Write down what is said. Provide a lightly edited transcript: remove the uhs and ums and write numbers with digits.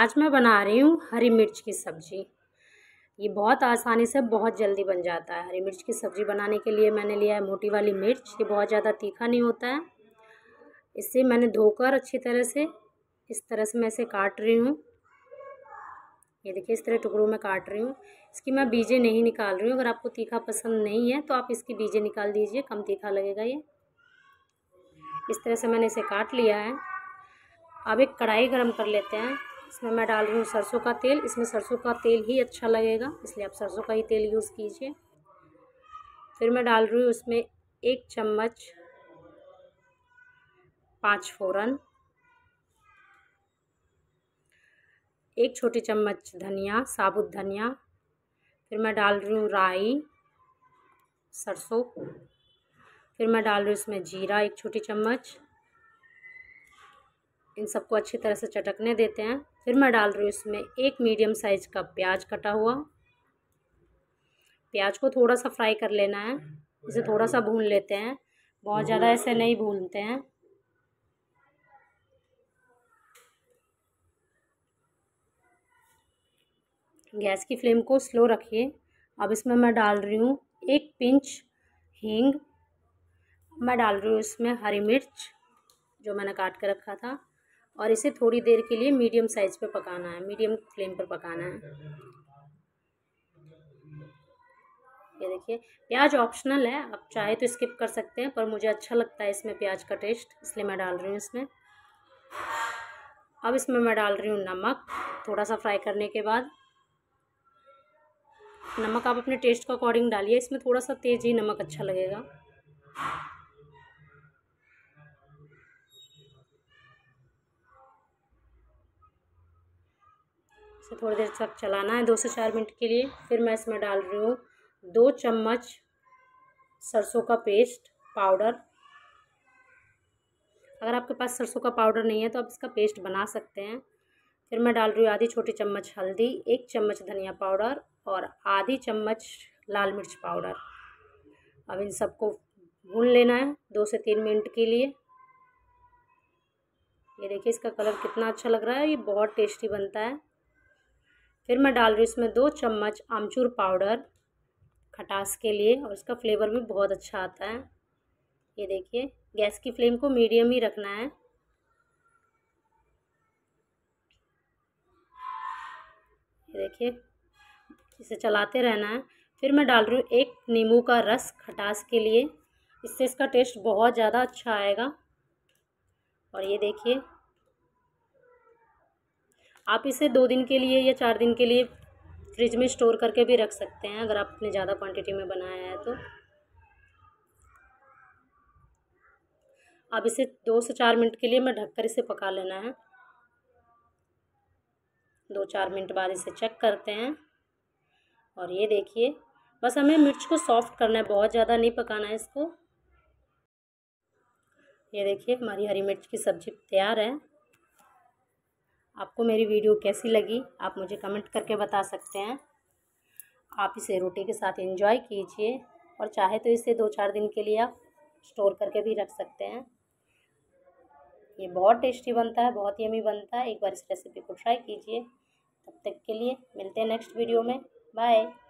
आज मैं बना रही हूँ हरी मिर्च की सब्ज़ी। ये बहुत आसानी से बहुत जल्दी बन जाता है। हरी मिर्च की सब्ज़ी बनाने के लिए मैंने लिया है मोटी वाली मिर्च। ये बहुत ज़्यादा तीखा नहीं होता है। इसे मैंने धोकर अच्छी तरह से इस तरह से मैं इसे काट रही हूँ। ये देखिए, इस तरह टुकड़ों में काट रही हूँ। इसकी मैं बीजें नहीं निकाल रही हूँ। अगर आपको तीखा पसंद नहीं है तो आप इसकी बीजें निकाल दीजिए, कम तीखा लगेगा। ये इस तरह से मैंने इसे काट लिया है। अब एक कढ़ाई गरम कर लेते हैं। इसमें मैं डाल रही हूँ सरसों का तेल। इसमें सरसों का तेल ही अच्छा लगेगा, इसलिए आप सरसों का ही तेल यूज़ कीजिए। फिर मैं डाल रही हूँ उसमें 1 चम्मच 5 फोरन, 1 छोटी चम्मच धनिया, साबुत धनिया। फिर मैं डाल रही हूँ राई, सरसों। फिर मैं डाल रही हूँ इसमें जीरा 1 छोटी चम्मच। इन सबको अच्छी तरह से चटकने देते हैं। फिर मैं डाल रही हूँ इसमें 1 मीडियम साइज़ का प्याज कटा हुआ। प्याज को थोड़ा सा फ्राई कर लेना है, इसे थोड़ा सा भून लेते हैं, बहुत ज़्यादा ऐसे नहीं भूनते हैं। गैस की फ्लेम को स्लो रखिए। अब इसमें मैं डाल रही हूँ 1 पिंच हींग। मैं डाल रही हूँ इसमें हरी मिर्च जो मैंने काट कर रखा था, और इसे थोड़ी देर के लिए मीडियम साइज़ पे पकाना है, मीडियम फ्लेम पर पकाना है। ये देखिए, प्याज ऑप्शनल है, आप चाहे तो स्किप कर सकते हैं, पर मुझे अच्छा लगता है इसमें प्याज का टेस्ट, इसलिए मैं डाल रही हूँ इसमें। अब इसमें मैं डाल रही हूँ नमक। थोड़ा सा फ्राई करने के बाद नमक आप अपने टेस्ट के अकॉर्डिंग डालिए। इसमें थोड़ा सा तेज़ ही नमक अच्छा लगेगा। इसे थोड़ी देर तक चलाना है, 2 से 4 मिनट के लिए। फिर मैं इसमें डाल रही हूँ 2 चम्मच सरसों का पेस्ट पाउडर। अगर आपके पास सरसों का पाउडर नहीं है तो आप इसका पेस्ट बना सकते हैं। फिर मैं डाल रही हूँ 1/2 छोटी चम्मच हल्दी, 1 चम्मच धनिया पाउडर और 1/2 चम्मच लाल मिर्च पाउडर। अब इन सबको भून लेना है 2 से 3 मिनट के लिए। ये देखिए, इसका कलर कितना अच्छा लग रहा है। ये बहुत टेस्टी बनता है। फिर मैं डाल रही हूँ इसमें 2 चम्मच आमचूर पाउडर, खटास के लिए, और इसका फ्लेवर भी बहुत अच्छा आता है। ये देखिए, गैस की फ्लेम को मीडियम ही रखना है। ये देखिए, इसे चलाते रहना है। फिर मैं डाल रही हूँ 1 नींबू का रस, खटास के लिए। इससे इसका टेस्ट बहुत ज़्यादा अच्छा आएगा। और ये देखिए, आप इसे 2 दिन के लिए या 4 दिन के लिए फ्रिज में स्टोर करके भी रख सकते हैं, अगर आपने ज़्यादा क्वांटिटी में बनाया है तो। अब इसे 2 से 4 मिनट के लिए मैं ढककर इसे पका लेना है। 2-4 मिनट बाद इसे चेक करते हैं। और ये देखिए, बस हमें मिर्च को सॉफ्ट करना है, बहुत ज़्यादा नहीं पकाना है इसको। ये देखिए, हमारी हरी मिर्च की सब्ज़ी तैयार है। आपको मेरी वीडियो कैसी लगी आप मुझे कमेंट करके बता सकते हैं। आप इसे रोटी के साथ एंजॉय कीजिए, और चाहे तो इसे 2-4 दिन के लिए आप स्टोर करके भी रख सकते हैं। ये बहुत टेस्टी बनता है, बहुत यमी बनता है। एक बार इस रेसिपी को ट्राई कीजिए। तब तक के लिए मिलते हैं नेक्स्ट वीडियो में। बाय।